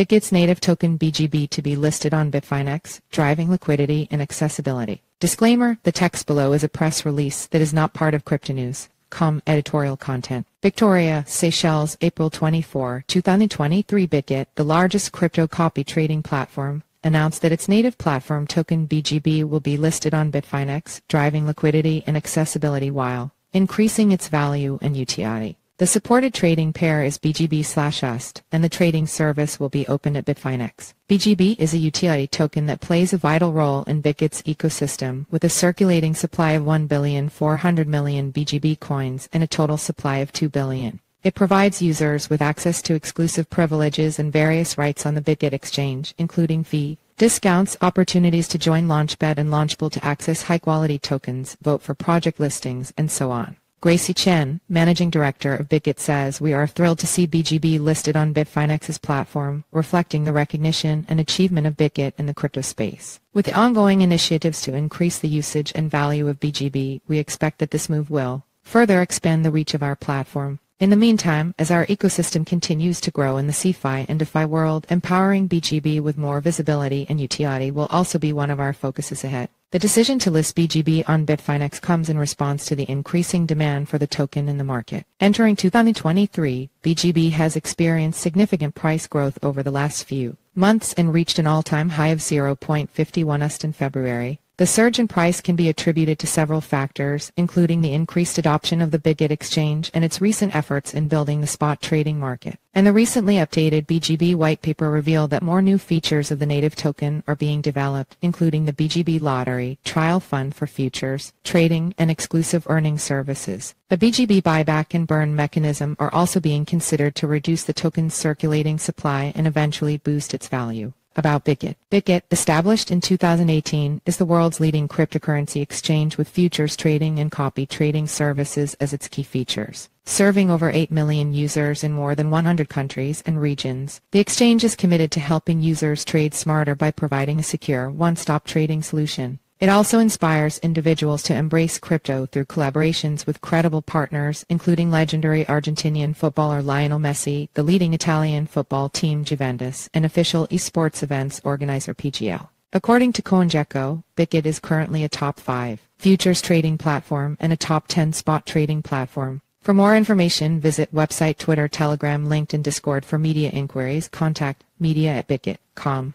Bitget's native token BGB to be listed on Bitfinex, driving liquidity and accessibility. Disclaimer, the text below is a press release that is not part of CryptoNews.com editorial content. Victoria, Seychelles, April 24, 2023. Bitget, the largest crypto copy trading platform, announced that its native platform token BGB will be listed on Bitfinex, driving liquidity and accessibility while increasing its value and utility. The supported trading pair is BGB/UST, and the trading service will be open at Bitfinex. BGB is a utility token that plays a vital role in Bitget's ecosystem, with a circulating supply of 1,400,000,000 BGB coins and a total supply of 2 billion. It provides users with access to exclusive privileges and various rights on the Bitget exchange, including fee discounts, opportunities to join Launchpad and Launchpool to access high-quality tokens, vote for project listings, and so on. Gracy Chen, Managing Director of Bitget, says, "We are thrilled to see BGB listed on Bitfinex's platform, reflecting the recognition and achievement of Bitget in the crypto space. With the ongoing initiatives to increase the usage and value of BGB, we expect that this move will further expand the reach of our platform. In the meantime, as our ecosystem continues to grow in the CeFi and DeFi world, empowering BGB with more visibility and utility will also be one of our focuses ahead." The decision to list BGB on Bitfinex comes in response to the increasing demand for the token in the market. Entering 2023, BGB has experienced significant price growth over the last few months and reached an all-time high of 0.51 UST in February. The surge in price can be attributed to several factors, including the increased adoption of the Bitget exchange and its recent efforts in building the spot trading market. And the recently updated BGB white paper revealed that more new features of the native token are being developed, including the BGB lottery, trial fund for futures, trading, and exclusive earning services. The BGB buyback and burn mechanism are also being considered to reduce the token's circulating supply and eventually boost its value. About Bitget. Bitget, established in 2018, is the world's leading cryptocurrency exchange with futures trading and copy trading services as its key features. Serving over 8 million users in more than 100 countries and regions, the exchange is committed to helping users trade smarter by providing a secure, one-stop trading solution. It also inspires individuals to embrace crypto through collaborations with credible partners, including legendary Argentinian footballer Lionel Messi, the leading Italian football team Juventus, and official esports events organizer PGL. According to CoinGecko, Bitget is currently a top 5 futures trading platform and a top 10 spot trading platform. For more information, visit website, Twitter, Telegram, LinkedIn, Discord. For media inquiries, contact media@bitget.com.